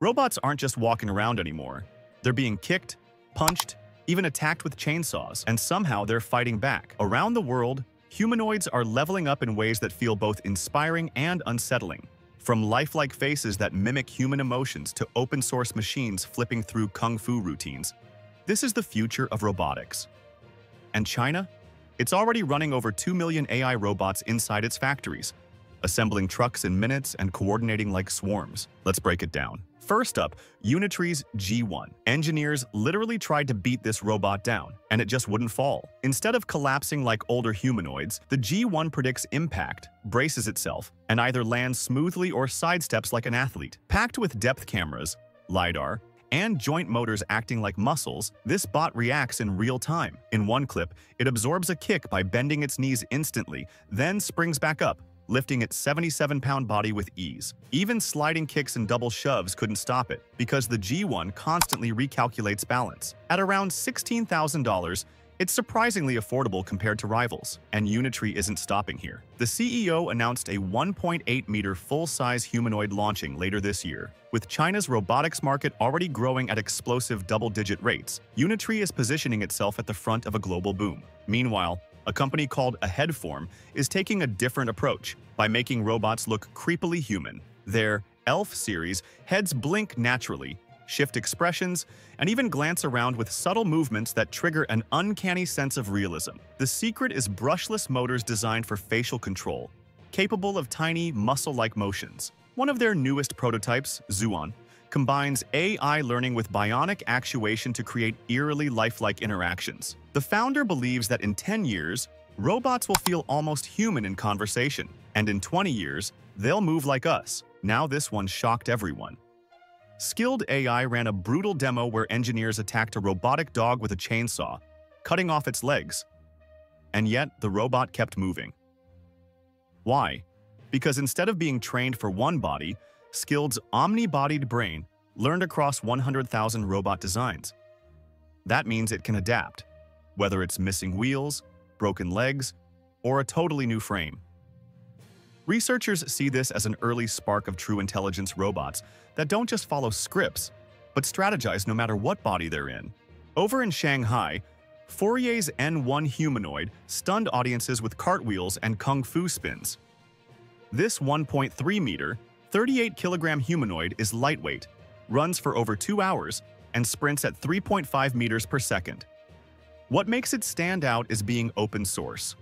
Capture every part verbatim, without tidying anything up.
Robots aren't just walking around anymore. They're being kicked, punched, even attacked with chainsaws, and somehow they're fighting back. Around the world, humanoids are leveling up in ways that feel both inspiring and unsettling. From lifelike faces that mimic human emotions to open-source machines flipping through kung fu routines, this is the future of robotics. And China? It's already running over two million A I robots inside its factories, assembling trucks in minutes and coordinating like swarms. Let's break it down. First up, Unitree's G one. Engineers literally tried to beat this robot down, and it just wouldn't fall. Instead of collapsing like older humanoids, the G one predicts impact, braces itself, and either lands smoothly or sidesteps like an athlete. Packed with depth cameras, LiDAR, and joint motors acting like muscles, this bot reacts in real time. In one clip, it absorbs a kick by bending its knees instantly, then springs back up, lifting its seventy-seven pound body with ease. Even sliding kicks and double shoves couldn't stop it, because the G one constantly recalculates balance. At around sixteen thousand dollars, it's surprisingly affordable compared to rivals. And Unitree isn't stopping here. The C E O announced a one point eight meter full-size humanoid launching later this year. With China's robotics market already growing at explosive double-digit rates, Unitree is positioning itself at the front of a global boom. Meanwhile, a company called Aheadform is taking a different approach by making robots look creepily human. Their E L F series heads blink naturally, shift expressions, and even glance around with subtle movements that trigger an uncanny sense of realism. The secret is brushless motors designed for facial control, capable of tiny, muscle-like motions. One of their newest prototypes, Zuon, combines A I learning with bionic actuation to create eerily lifelike interactions. The founder believes that in ten years, robots will feel almost human in conversation, and in twenty years, they'll move like us. Now this one shocked everyone. Skild A I ran a brutal demo where engineers attacked a robotic dog with a chainsaw, cutting off its legs. And yet, the robot kept moving. Why? Because instead of being trained for one body, Skild's omnibodied brain learned across one hundred thousand robot designs. That means it can adapt, whether it's missing wheels, broken legs, or a totally new frame. Researchers see this as an early spark of true intelligence robots that don't just follow scripts, but strategize no matter what body they're in. Over in Shanghai, Fourier's N one humanoid stunned audiences with cartwheels and kung fu spins. This one point three meter, thirty-eight kilogram humanoid is lightweight, runs for over two hours, and sprints at three point five meters per second. What makes it stand out is being open source.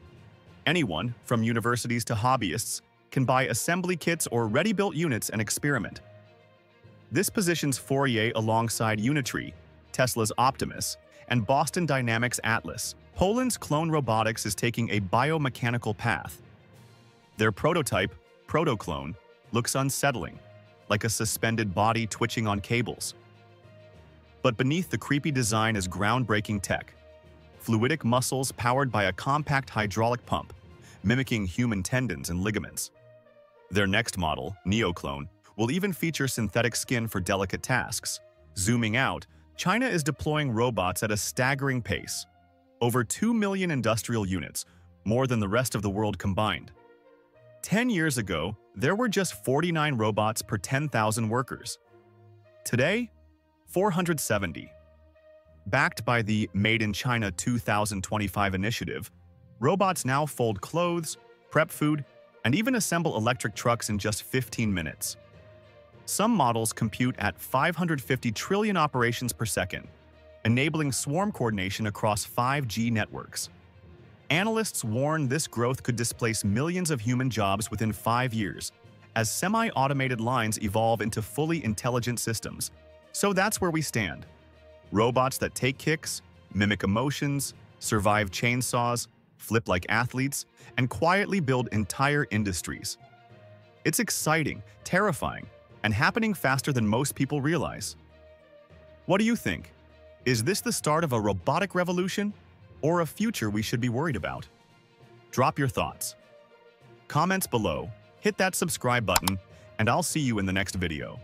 Anyone, from universities to hobbyists, can buy assembly kits or ready-built units and experiment. This positions Fourier alongside Unitree, Tesla's Optimus, and Boston Dynamics' Atlas. Poland's Clone Robotics is taking a biomechanical path. Their prototype, Protoclone, looks unsettling, like a suspended body twitching on cables. But beneath the creepy design is groundbreaking tech. Fluidic muscles powered by a compact hydraulic pump, mimicking human tendons and ligaments. Their next model, NeoClone, will even feature synthetic skin for delicate tasks. Zooming out, China is deploying robots at a staggering pace. Over two million industrial units, more than the rest of the world combined. ten years ago, there were just forty-nine robots per ten thousand workers. Today, four hundred seventy. Backed by the Made in China two thousand twenty-five initiative, robots now fold clothes, prep food, and even assemble electric trucks in just fifteen minutes. Some models compute at five hundred fifty trillion operations per second, enabling swarm coordination across five G networks. Analysts warn this growth could displace millions of human jobs within five years, as semi-automated lines evolve into fully intelligent systems. So that's where we stand. Robots that take kicks, mimic emotions, survive chainsaws, flip like athletes, and quietly build entire industries. It's exciting, terrifying, and happening faster than most people realize. What do you think? Is this the start of a robotic revolution? Or a future we should be worried about? Drop your thoughts. Comments below, hit that subscribe button, and I'll see you in the next video.